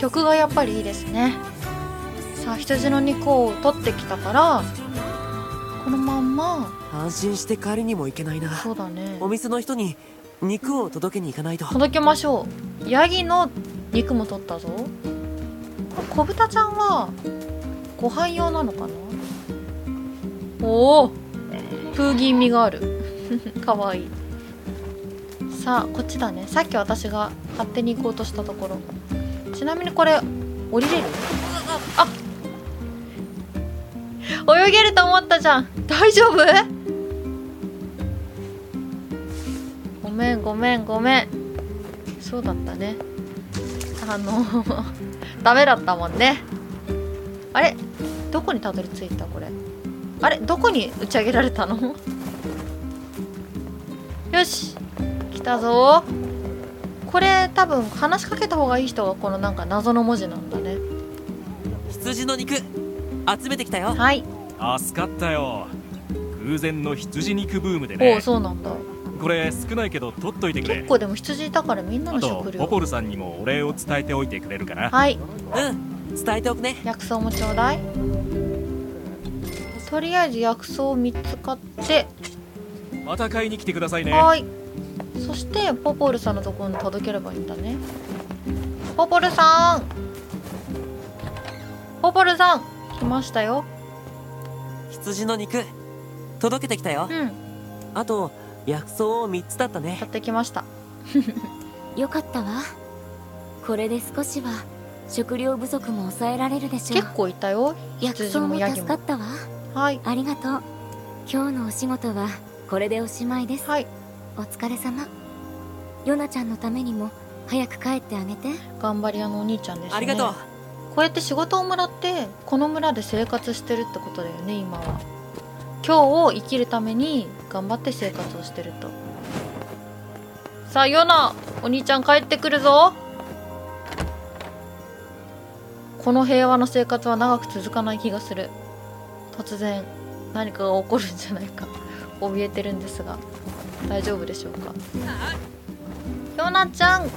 曲がやっぱりいいですね。さあ羊の肉を取ってきたからこのまんま安心して帰りにも行けないな。そうだね、お店の人に肉を届けに行かないと。届けましょう。ヤギの肉も取ったぞ。小豚ちゃんはご飯用なのかな。おお、プーギー味があるかわいい。さあこっちだね、さっき私が勝手に行こうとしたところ。ちなみにこれ降りれる？あっ、泳げると思ったじゃん。大丈夫？ごめんごめんごめん。そうだったね、ダメだったもんね。あれどこにたどり着いたこれ。あれどこに打ち上げられたのよし来たぞ。これ多分話しかけた方がいい人がこのなんか謎の文字なんだね。羊の肉集めてきたよ。はい、助かったよ。偶然の羊肉ブームでね。おお、そうなんだ。これ少ないけど取っといてくれ。結構でも羊いたからみんなの食料。あとポポルさんにもお礼を伝えておいてくれるかな。はい、うん、伝えておくね。薬草もちょうだい。とりあえず薬草を3つ買ってまた買いに来てくださいね。はい、そしてポポルさんのところに届ければいいんだね。ポポルさん、ポポルさん来ましたよ。羊の肉届けてきたよ。うん、あと薬草を3つだったね。買ってきましたよかったわ。これで少しは食料不足も抑えられるでしょう。結構いたよ。薬草も助かったわ。はい、ありがとう。今日のお仕事はこれでおしまいです。はい、お疲れ様。ヨナちゃんのためにも早く帰ってあげて。頑張り屋のお兄ちゃんですね。ありがとう。こうやって仕事をもらってこの村で生活してるってことだよね。今は今日を生きるために頑張って生活をしてると。さあヨナ、お兄ちゃん帰ってくるぞ。この平和の生活は長く続かない気がする。突然何かが起こるんじゃないか怯えてるんですが大丈夫でしょうか。ヨナちゃん、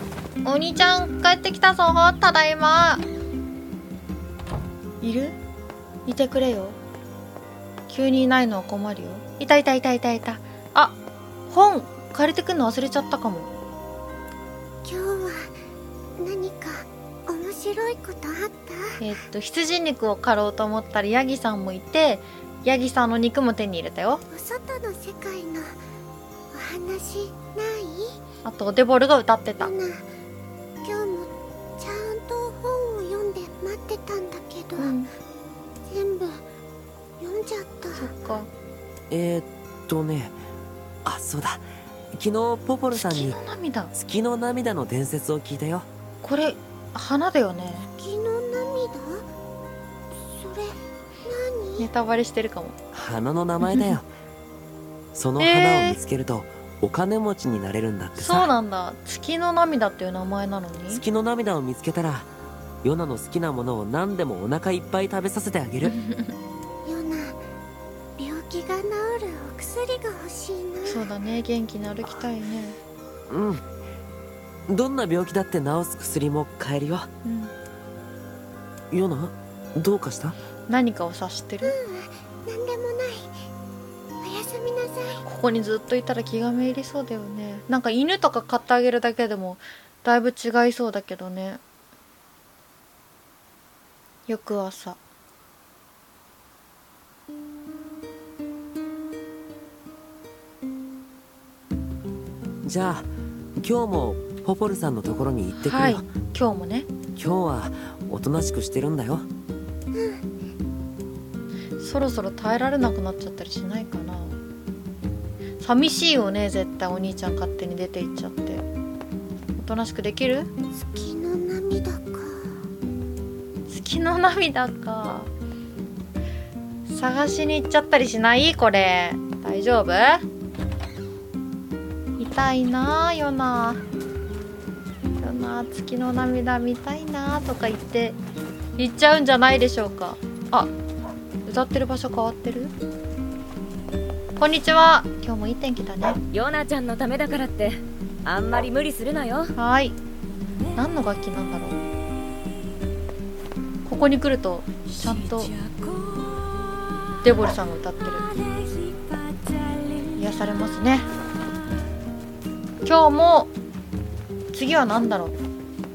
お兄ちゃん帰ってきたぞ。ただいま。いる？いてくれよ。急にいないのは困るよ。いたいたいたいたいた。あ、本借りてくるの忘れちゃったかも。今日は何か面白いことあった？羊肉を狩ろうと思ったらヤギさんもいて、ヤギさんの肉も手に入れたよ。お外の世界のお話ない？あとデボルが歌ってた。今日もちゃんと本を読んで待ってたんだけど、うん、全部読んじゃった。そっか。ね、あ、そうだ、昨日ポポルさんに月の涙の伝説を聞いたよ。これ花だよね。月の涙？それ何？ネタバレしてるかも。花の名前だよその花を見つけるとお金持ちになれるんだってさ。そうなんだ、月の涙っていう名前なのに。月の涙を見つけたらヨナの好きなものを何でもお腹いっぱい食べさせてあげるヨナ、病気が治るお薬が欲しいな。そうだね、元気に歩きたいね。うん、どんな病気だって治す薬も買えるよ、うん、ヨナ、どうかした？何かを察してる？うん、何でもない。ここにずっといたら気がめいりそうだよね。なんか犬とか買ってあげるだけでもだいぶ違いそうだけどね。翌朝、じゃあ今日もポポルさんのところに行ってくるよ。はい、今日もね。今日はおとなしくしてるんだよ。うん、そろそろ耐えられなくなっちゃったりしないかな。寂しいよね、絶対お兄ちゃん勝手に出て行っちゃって。おとなしくできる？月の涙か。月の涙か。探しに行っちゃったりしない？これ大丈夫？見たいなあヨナ。ヨナ、月の涙見たいなあとか言って行っちゃうんじゃないでしょうか。あ、歌ってる場所変わってる？こんにちは。今日もいい天気だね。ヨナちゃんのためだからってあんまり無理するなよ。はい。何の楽器なんだろう。ここに来るとちゃんとデボルさんが歌ってる。癒されますね。今日も次は何だろう、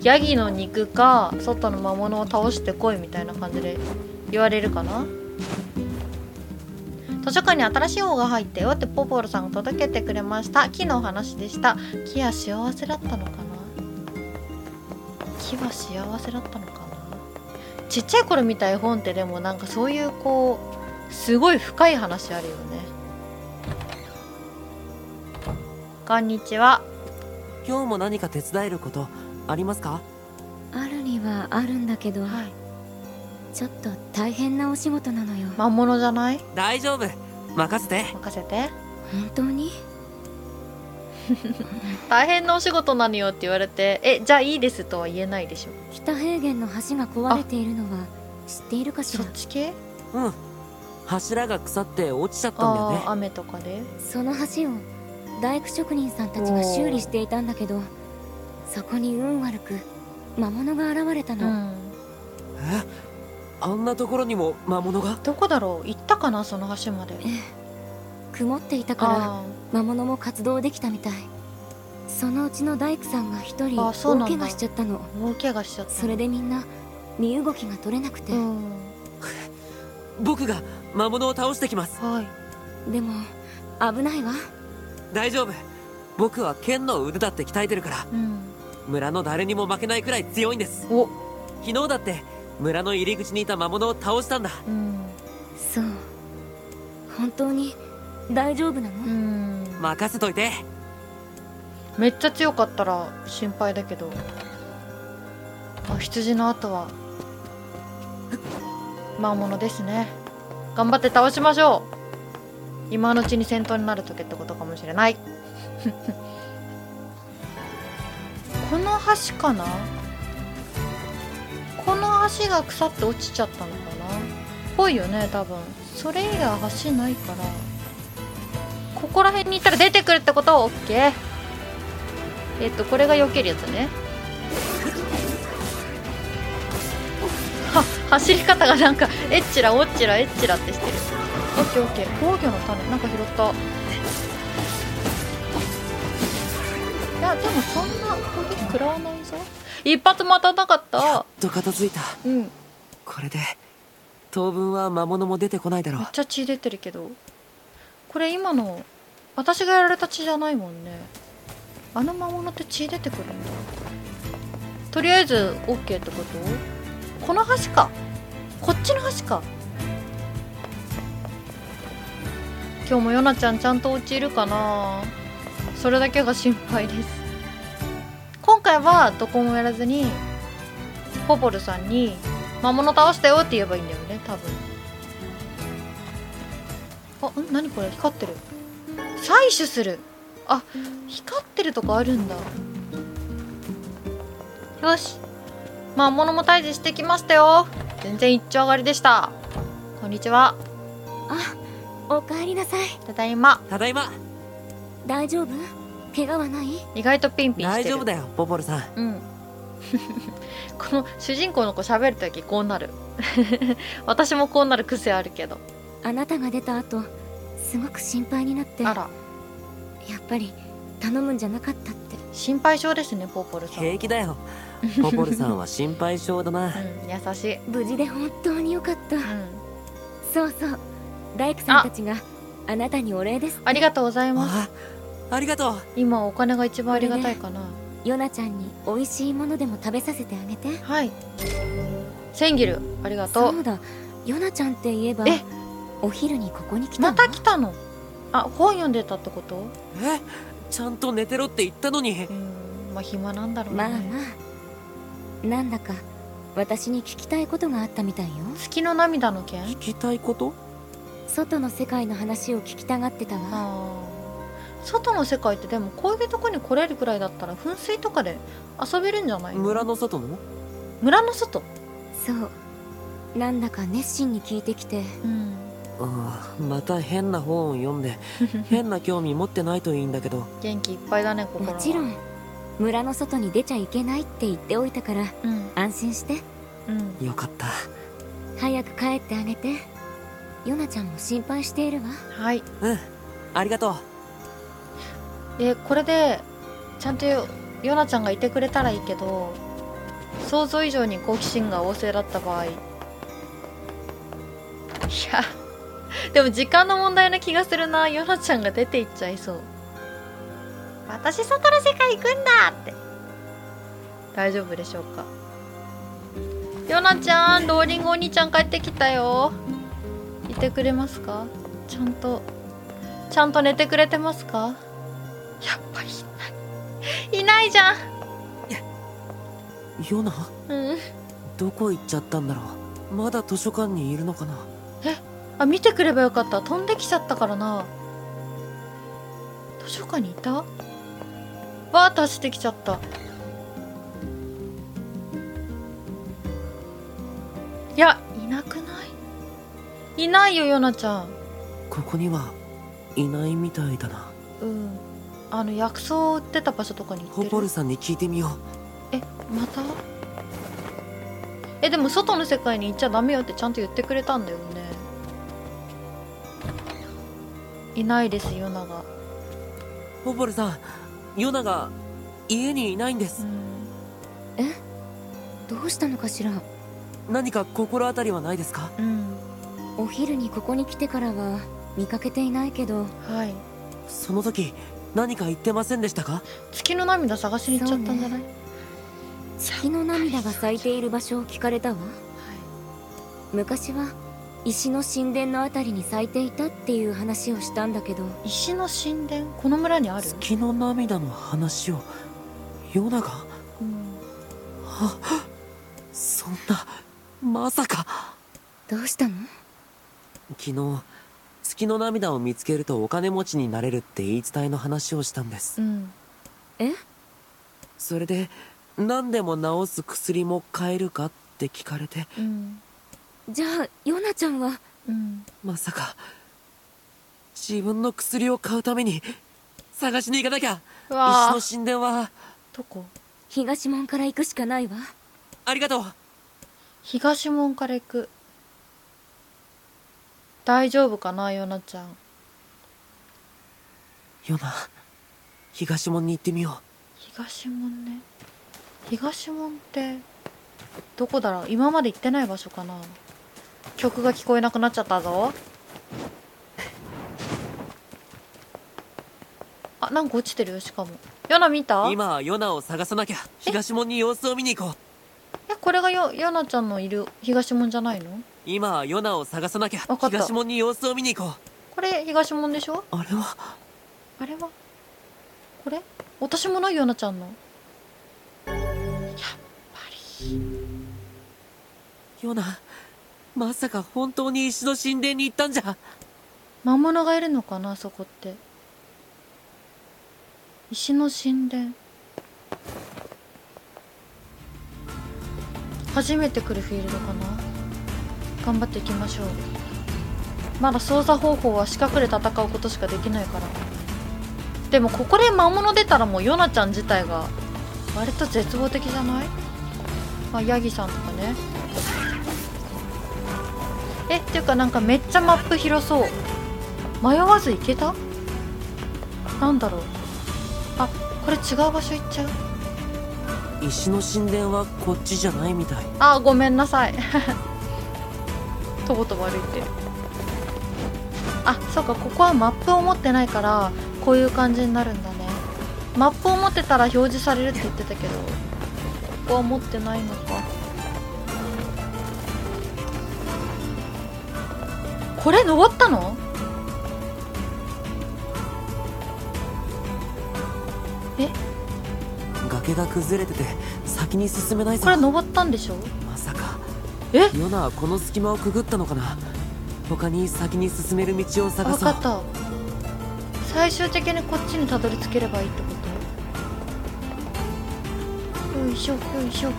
ヤギの肉か外の魔物を倒してこいみたいな感じで言われるかな。図書館に新しい本が入ったよってポポロさんが届けてくれました。木のお話でした。木は幸せだったのかな。木は幸せだったのかな。ちっちゃい頃見た絵本ってでもなんかそういうこうすごい深い話あるよね。こんにちは。今日も何か手伝えることありますか？あるにはあるんだけど、はい、ちょっと大変なお仕事なのよ。魔物じゃない？大丈夫、任せて。任せて。本当に？大変なお仕事なのよって言われて、え、じゃあいいですとは言えないでしょ。北平原の橋が壊れているのは知っているかしら？そっち系？うん。柱が腐って落ちちゃったんだよね。雨とかで。その橋を大工職人さんたちが修理していたんだけど、そこに運悪く魔物が現れたの。うん、え、あんなところにも魔物が？どこだろう？行ったかなその橋まで。曇っていたから魔物も活動できたみたい。そのうちの大工さんが一人大怪我しちゃったの。大怪我しちゃった。それでみんな身動きが取れなくて、うん、僕が魔物を倒してきます、はい、でも危ないわ。大丈夫、僕は剣の腕だって鍛えてるから、うん、村の誰にも負けないくらい強いんです。お、昨日だって村の入り口にいた魔物を倒したんだ、うん、そう、本当に大丈夫なの？任せといて。めっちゃ強かったら心配だけど。あ、羊の後は魔物ですね。頑張って倒しましょう。今のうちに戦闘になるときってことかもしれない。この橋かな。この橋が腐って落ちちゃったのかなぽいよね多分。それ以外橋ないから、ここら辺にいたら出てくるってこと。オッケー。これが避けるやつね。は、走り方がなんかエッチラオッチラエッチラってしてる。オッケーオッケー。防御の種なんか拾った。いやでもそんな攻撃食らわないぞ。一発も当たんなかった。やっと片付いた、うん、これで当分は魔物も出てこないだろう。めっちゃ血出てるけど、これ今の私がやられた血じゃないもんね。あの魔物って血出てくるんだ。とりあえず OK ってこと？この橋か、こっちの橋か。今日もヨナちゃんちゃんとお家いるかな、それだけが心配です。今回はどこもやらずにポポルさんに魔物倒したよって言えばいいんだよね多分。あ、ん？何これ？光ってる。採取する。あ、光ってるとこあるんだ。よし、魔物も退治してきましたよ。全然一丁上がりでした。こんにちは。あ、おかえりなさい。ただいま。ただいま。大丈夫？怪我はない？意外とピンピンしてる。大丈夫だよ、ポポルさん。うん。この主人公の子喋るときこうなる。私もこうなる癖あるけど。あなたが出た後すごく心配になって、あら、やっぱり頼むんじゃなかったって。心配性ですねポポルさん。平気だよポポルさんは心配性だな。、うん、優しい。無事で本当によかった、うん、そうそう、大工さんたちがあなたにお礼です。ありがとうございます。 ありがとう。今お金が一番ありがたいかな。ヨナちゃんに美味しいものでも食べさせてあげて。はい、1000ギルありがとう。そうだ、ヨナちゃんって言えば、え、お昼にここに来たの？また来たの？あ、本読んでたってこと？え、ちゃんと寝てろって言ったのに。まあ暇なんだろうね。まあまあ、なんだか私に聞きたいことがあったみたいよ。月の涙の件？聞きたいこと？外の世界の話を聞きたがってたわ。あ、外の世界ってでもこういうとこに来れるくらいだったら噴水とかで遊べるんじゃない？村の外の？村の外？そう、なんだか熱心に聞いてきて、うん、ああ、また変な本を読んで変な興味持ってないといいんだけど。元気いっぱいだね心は。もちろん村の外に出ちゃいけないって言っておいたから、うん、安心して。うん、よかった。早く帰ってあげて。ヨナちゃんも心配しているわ。はい、うん、ありがとう。これでちゃんとヨナちゃんがいてくれたらいいけど、想像以上に好奇心が旺盛だった場合、いやでも時間の問題な気がするな。ヨナちゃんが出ていっちゃいそう。私外の世界行くんだって大丈夫でしょうか。ヨナちゃん、ローリングお兄ちゃん帰ってきたよ。いてくれますか？ちゃんと寝てくれてますか？やっぱりいない。いないじゃん。ヨナ？うん。どこ行っちゃったんだろう。まだ図書館にいるのかな？あ、見てくればよかった。飛んできちゃったからな。図書館にいた？わーっと走ってきちゃった。いや、いなくない？いないよ、ヨナちゃん。ここにはいないみたいだな。うん。薬草を売ってた場所とかに行ってる。ホポルさんに聞いてみよう。また？でも外の世界に行っちゃダメよってちゃんと言ってくれたんだよね。いないです、ヨナが。ホポルさん、ヨナが家にいないんです。どうしたのかしら。何か心当たりはないですか？うん。お昼にここに来てからは見かけていないけど。はい。その時何か言ってませんでしたか？月の涙探しに行っちゃったんじゃない？月の涙が咲いている場所を聞かれたわ。はい、昔は石の神殿のあたりに咲いていたっていう話をしたんだけど。石の神殿？この村にある？月の涙の話をヨナが？うん。はっ、そんな、まさか。どうしたの？昨日、月の涙を見つけるとお金持ちになれるって言い伝えの話をしたんです。うん、それで、何でも治す薬も買えるかって聞かれて。うん、じゃあ、ヨナちゃんは、うん、まさか、自分の薬を買うために、探しに行かなきゃ。石の神殿は、どこ？東門から行くしかないわ。ありがとう。東門から行く。大丈夫かな、ヨナちゃん。ヨナ、東門に行ってみよう。東門ね。東門ってどこだろう。今まで行ってない場所かな。曲が聞こえなくなっちゃったぞ。あ、なんか落ちてるよ。しかもヨナ見た？今ヨナを探さなきゃ。東門に様子を見に行こう。これがヨナちゃんのいる東門じゃないの？今ヨナを探さなきゃ。東門に様子を見に行こう。これ東門でしょ？あれはこれ私もない。ヨナちゃんのやっぱり。ヨナ、まさか本当に石の神殿に行ったんじゃ。魔物がいるのかな、そこって。石の神殿、初めて来るフィールドかな。頑張っていきましょう。まだ操作方法は視覚で戦うことしかできないから。でもここで魔物出たらもうヨナちゃん自体が割と絶望的じゃない？まあヤギさんとかね。っていうかなんかめっちゃマップ広そう。迷わず行けた？なんだろう。あ、これ違う場所行っちゃう？石の神殿はこっちじゃないみたい。あ、ごめんなさい。とぼとぼ歩いてる。あ、そうか、ここはマップを持ってないからこういう感じになるんだね。マップを持ってたら表示されるって言ってたけど、ここは持ってないのか。これ登ったの？崖が崩れてて先に進めないぞ。これ登ったんでしょ？まさかヨナはこの隙間をくぐったのかな。他に先に進める道を探そう。分かった。最終的にこっちにたどり着ければいいってこと？よいしょよいしょ。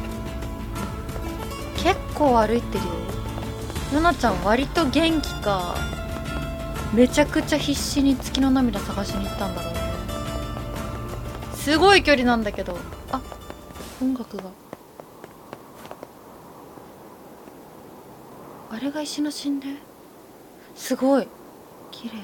結構歩いてるよ。ヨナちゃん割と元気か。めちゃくちゃ必死に月の涙探しに行ったんだろう。すごい距離なんだけど。あ、音楽が。あれが石の神殿、すごい綺麗。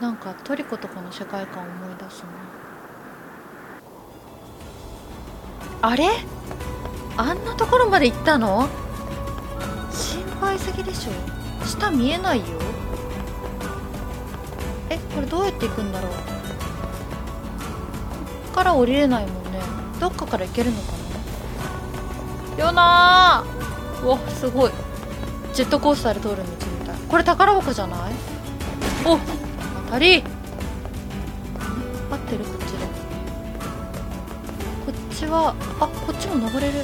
なんかトリコとかの世界観を思い出すな。あれ、あんなところまで行ったの？心配すぎでしょ。下見えないよ。え、これどうやって行くんだろう。こっから降りれないもんね。どっかから行けるのかな。よなー。うわ、すごい。ジェットコースターで通る道みたい。これ宝箱じゃない？お、当たり。合ってる、こっちで。こっちは、あ、こっちも登れる。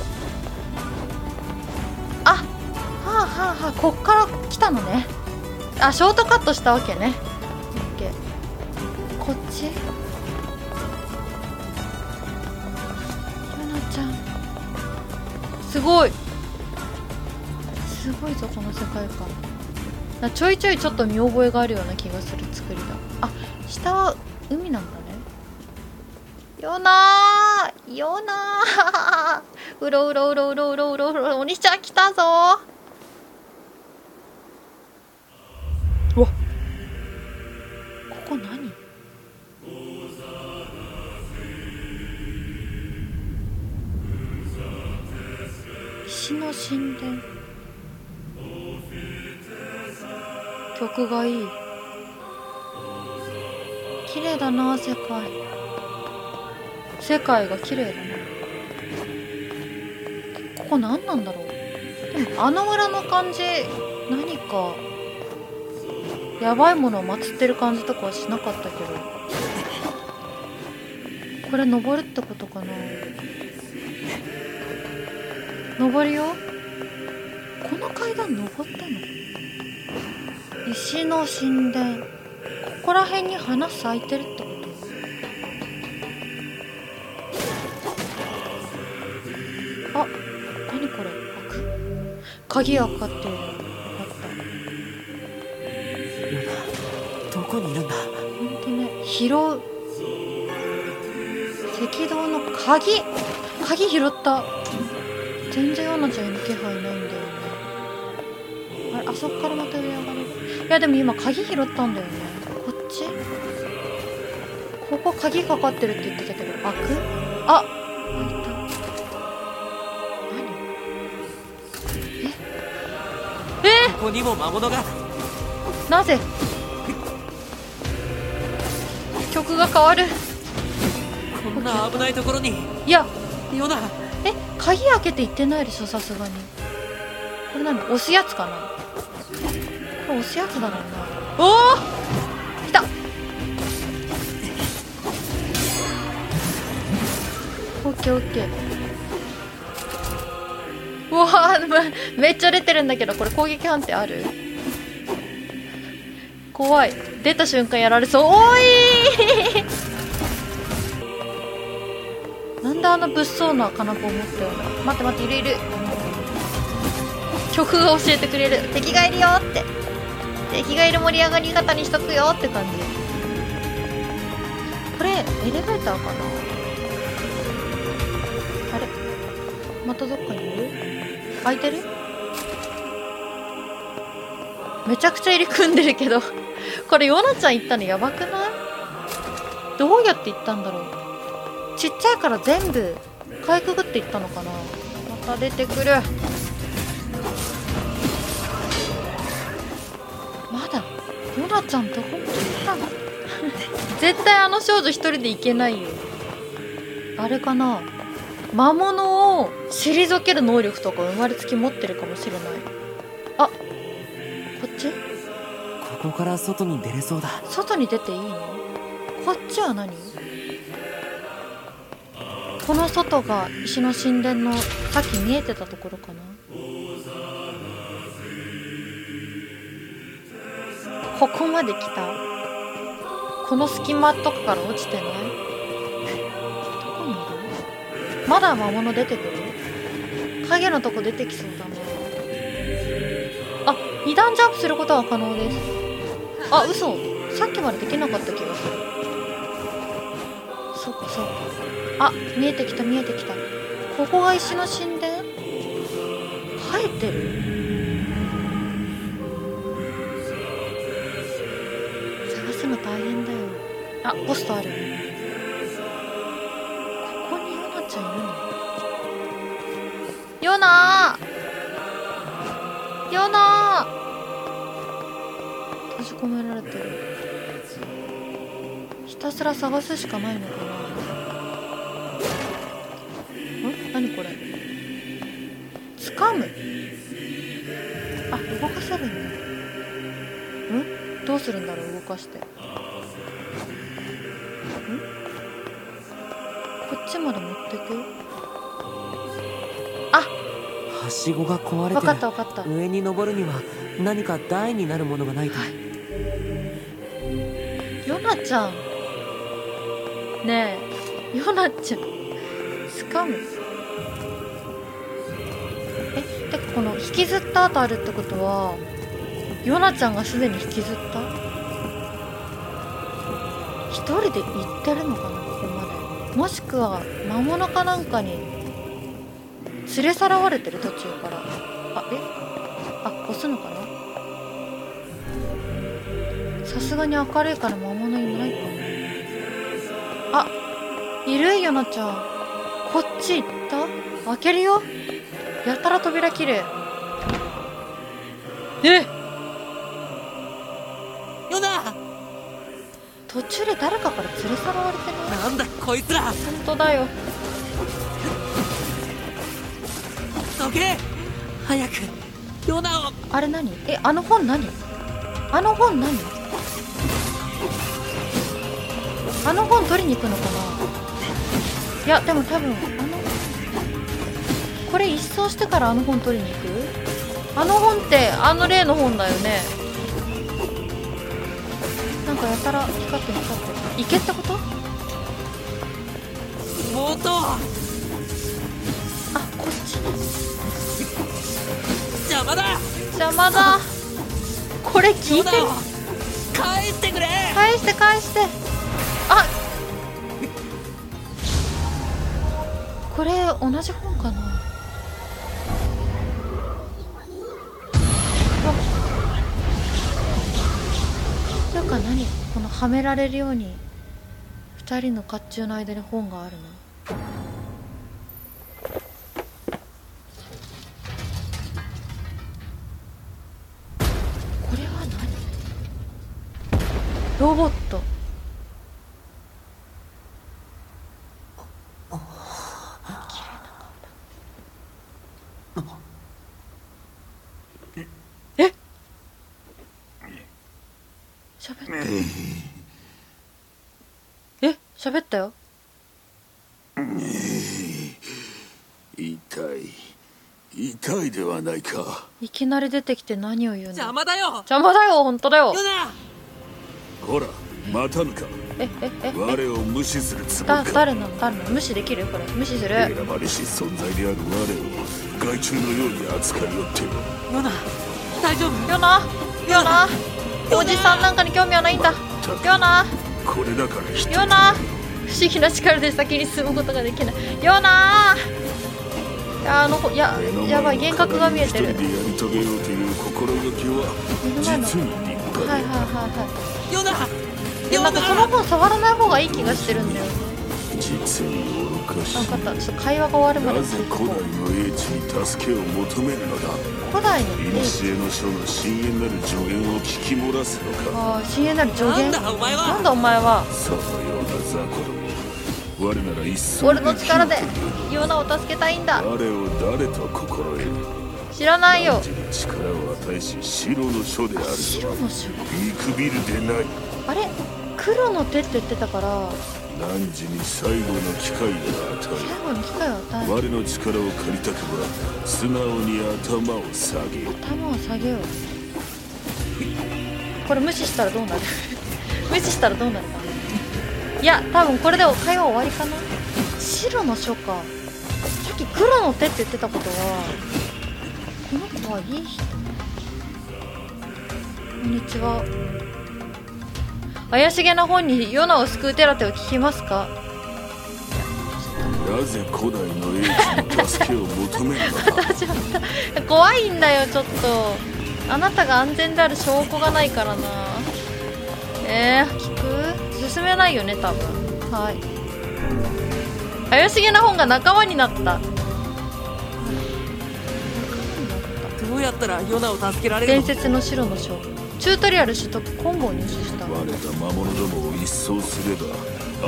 あ、はあはあはあ、こっから来たのね。あ、ショートカットしたわけね。こっち、ルナちゃんすごい、すごいぞこの世界観。ちょいちょいちょっと見覚えがあるような気がする作りだ。あ、下は海なんだね。ヨナー、ヨナー、うろうろうろうろうろうろうろ、お兄ちゃん来たぞー。うわ、ここ何？石の神殿、曲がいい、綺麗だな、世界、世界が綺麗だな。ここ何なんだろう。でもあの村の感じ、何かやばいものを祀ってる感じとかはしなかったけど、これ登るってことかな。登るよ。この階段登ったの？石の神殿、ここら辺に花咲いてるってこと？あ、何これ、開く、鍵がかかってる。どこにいるんだ。本当ね、拾う。赤道の鍵、鍵拾った。全然ヨナちゃんの気配ないんだよね。あれ、あそこからまた上上がれる。いやでも今鍵拾ったんだよね。こっち？ここ鍵かかってるって言ってたけど、開く？あ、開いた。何？え？ここにも魔物が。なぜ？曲が変わる。こんな危ないところに。いや、ヨナ。え、鍵開けて行ってないでしょ、さすがに。これ何？押すやつかな。これ押すやつだろうな。おお、来た。オッケーオッケー。わあ、めっちゃ出てるんだけど、これ攻撃判定ある？怖い。出た瞬間やられそう。おいなんであの物騒な金棒を持ってるの？待って待って、いるいる、曲が教えてくれる。敵がいるよって、敵がいる盛り上がり方にしとくよって感じ。これエレベーターかな。あれ、またどっかにいる。開いてる。めちゃくちゃ入り組んでるけどこれヨナちゃん行ったのやばくない？どうやって行ったんだろう。ちっちゃいから全部かいくぐって行ったのかな。また出てくる。まだヨナちゃんどこまで行ったの絶対あの少女一人で行けないよ。あれかな、魔物を退ける能力とか生まれつき持ってるかもしれない。あ、こっち？ここから外に出れそうだ。外に出ていいの？こっちは何？この外が石の神殿のさっき見えてたところかな。ここまで来た。この隙間とかから落ちてない？どこにいる？まだ魔物出てくる？影のとこ出てきそうだな。あ、二段ジャンプすることは可能です。あ、嘘。さっきまでできなかった気がする。そうかそうか。あ、見えてきた見えてきた。ここが石の神殿？生えてる。探すの大変だよ。あ、ポストある。ここにヨナちゃんいるの？ヨナー！ヨナー！閉じ込められてる。ひたすら探すしかないのかな。ん？何これ？掴む。あ、動かせるんだ。ん？どうするんだろう、動かして。ん？こっちまで持ってく？あ、はしごが壊れてる。わかったわかった。上に登るには何か台になるものがないと。はい、ヨナちゃん。ねえ、ヨナちゃん掴む。え、てかこの引きずった後あるってことはヨナちゃんがすでに引きずった、一人で行ってるのかな、ここまで。もしくは魔物かなんかに連れさらわれてる途中から。あ、え、あ、押すのかな。さすがに明るいから魔物いないかな。あ、いるよなちゃん。こっち行った？開けるよ。やたら扉きれい。えっ、ヨナ途中で誰かから連れ去られてない？なんだこいつら。本当だよ。どけ早くヨナを。あれ何？え、あの本何？あの本何？あの本取りに行くのかな。いやでも多分あのこれ一掃してからあの本取りに行く。あの本ってあの例の本だよね。なんかやたら光って光ってる。行けってこと？もっと。あ、こっち。邪魔だ。邪魔だ。これ聞いてる？返してくれ。返して返して。あ、これ同じ本かな。というか何このはめられるように2人の甲冑の間に本があるの。これは何？ロボット。え、喋ったよ。痛いではないか。いきなり出てきて何を言うの。邪魔だよ邪魔だよ。本当だよ。ほらまたのか。え我を無視するつもりか。誰なの誰なの。無視できるこれ。無視する。選ばれし存在である我を害虫のように扱いよって。ヨナ大丈夫。ヨナおじさんなんかに興味はないんだ。ヨナこれだから。ヨナ不思議な力で先に進むことができない。ヨナあのやばい幻覚が見えてる。目の前のはいはいはいはい。ヨナなんかその本触らない方がいい気がしてるんだよ。実に愚かしい。分かった、ちょっと会話が終わるまで。なぜ古代の英知に助けを求めるのだ。古代の英知。古の書の深淵なる助言を聞き漏らすのか。ああ、深淵なる助言。なんだお前は。そのような雑魚我なら一層。俺の力でヨナを助けたいんだ。我を誰と心得る。知らないよ。力を与えし白の書である。白の書。見くびるでない。あれ黒の手って言ってたから。何時に最後の機会を与える。我の力を借りたくは素直に頭を下げよ。頭を下げよう。これ無視したらどうなる無視したらどうなるかいや多分これで会話終わりかな。白の書か。さっき黒の手って言ってたことはこの子はいい人。こんにちは。怪しげな本にヨナを救う手立てを聞きますか。ぜ古代の英知に助けを求めるのか。怖いんだよちょっと。あなたが安全である証拠がないからな。聞く？進めないよね多分。はい。怪しげな本が仲間になった。どうやったらヨナを助けられるの？伝説の城の書。チュートリアル取得。コンボを入手した。我ら魔物どもを一掃すれば、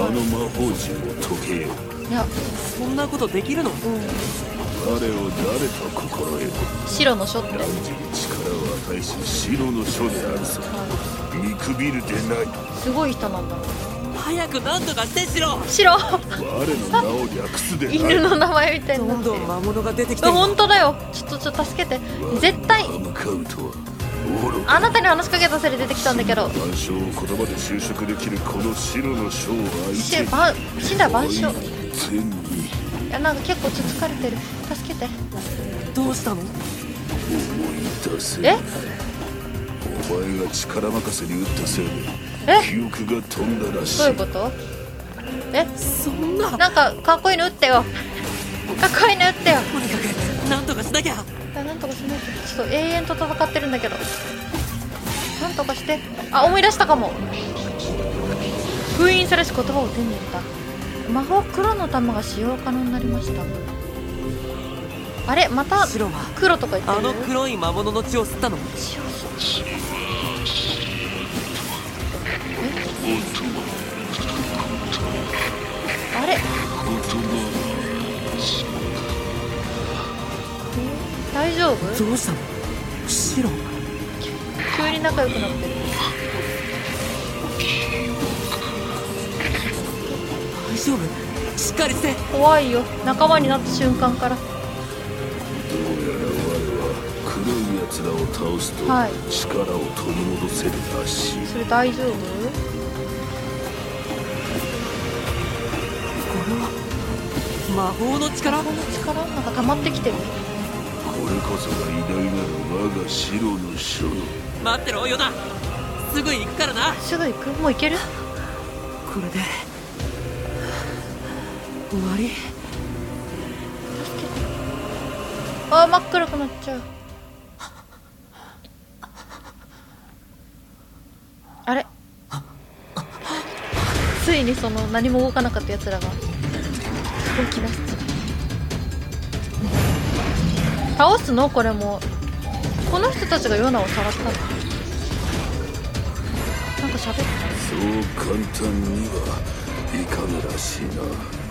あの魔法陣を解けよ。いや、そんなことできるの？うん。我を誰と心得る？白の書って。汝に力を与えし白の書であるぞ。見くびるでない。すごい人なんだろう。早く何とかしてしろ。しろ。我の名を略すでない。犬の名前みたいな。どんどん魔物が出てきてる。本当だよ。ちょっと助けて。絶対。あなたに話しかけたせいで出てきたんだけど。万象を言葉で修飾できるこの白の章は一。死んだ万象。いやなんか結構ちょっと疲れてる。助けて。どうしたの？思い出せ。お前が力任せに打ったせいで。記憶が飛んだらしい。どういうこと？そんな。なんかかっこいいの打ってよ。かっこいいの打ってよ。とにかくなんとかしなきゃ。なんとかしなきゃ。ちょっと永遠と戦ってるんだけど。なんとかして。あ、思い出したかも。封印されし言葉を手に入れた。魔法黒の玉が使用可能になりました。あれ、また黒とか言ってる。あの黒い魔物の血を吸ったの。血を吸った。あれ大丈夫？どうしたの？シロ急に仲良くなってる。大丈夫？しっかりして。怖いよ、仲間になった瞬間から。どうやら我は黒いやつらを倒すと力を取り戻せるらしい、それ大丈夫？魔法の力？なんか溜まってきてる。これこそが偉大なる我が白の書。待ってろヨナ、すぐ行くからな。すぐ行く？もう行ける？これで終わり？あー、真っ暗くなっちゃう。あれついにその何も動かなかったやつらが動き出す。倒すの？これもこの人たちがヨナをさらったの？なんか喋った。そう簡単にはいかぬらしいな。